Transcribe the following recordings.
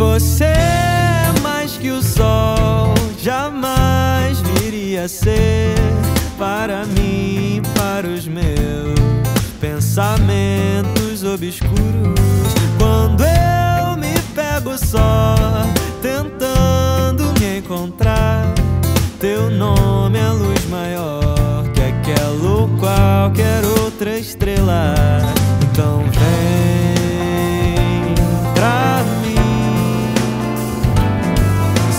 Você é mais que o sol, jamais viria a ser para mim, para os meus pensamentos obscuros. Quando eu me pego só, tentando me encontrar, teu nome é luz maior que aquela ou qualquer outra estrela. Então vem pra mim,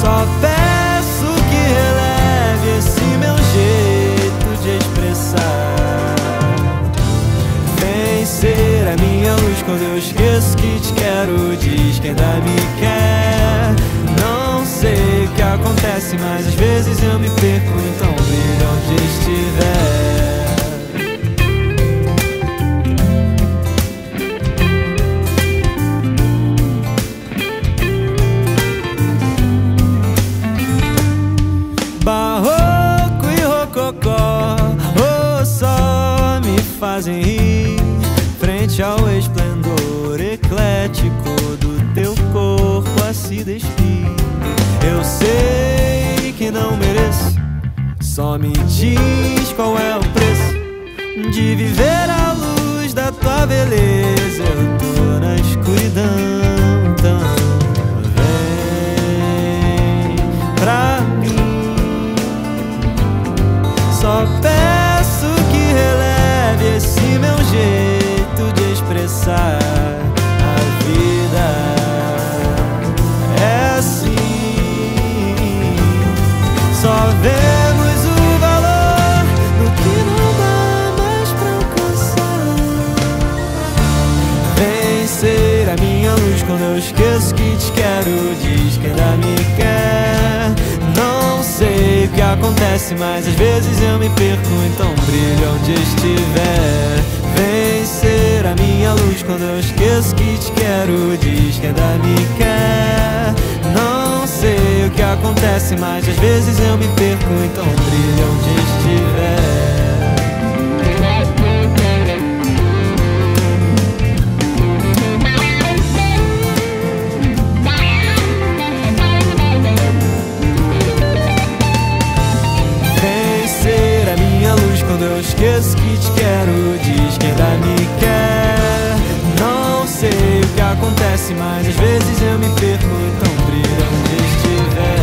só peço que releve esse meu jeito de expressar. Vem ser a minha luz quando eu esqueço que te quero. Diz que ainda me quer, não sei o que acontece, mas às vezes eu me perco, então veja onde estiver. Barroco e rococó, oh, só me fazem rir frente ao esplendor eclético do teu corpo a se despir. Eu sei que não mereço, só me diz qual é o preço de viver à luz da tua beleza. Eu tô na escuridão, então vem pra mim. Só peço que releve esse meu jeito de expressar. A vida é assim. Só vemos o valor no que não dá mais pra alcançar. Vem ser a minha luz quando eu esqueço que te quero. Diz que ainda me quer, não sei o que acontece, mas às vezes eu me perco, então brilha onde estiver. Vem ser a minha luz quando eu esqueço que te quero. Diz que ainda me quer, não sei o que acontece, mas às vezes eu me perco, então brilha onde estiver. Eu esqueço que te quero, diz que ainda me quer, não sei o que acontece, mas às vezes eu me perco, então brilha onde estiver.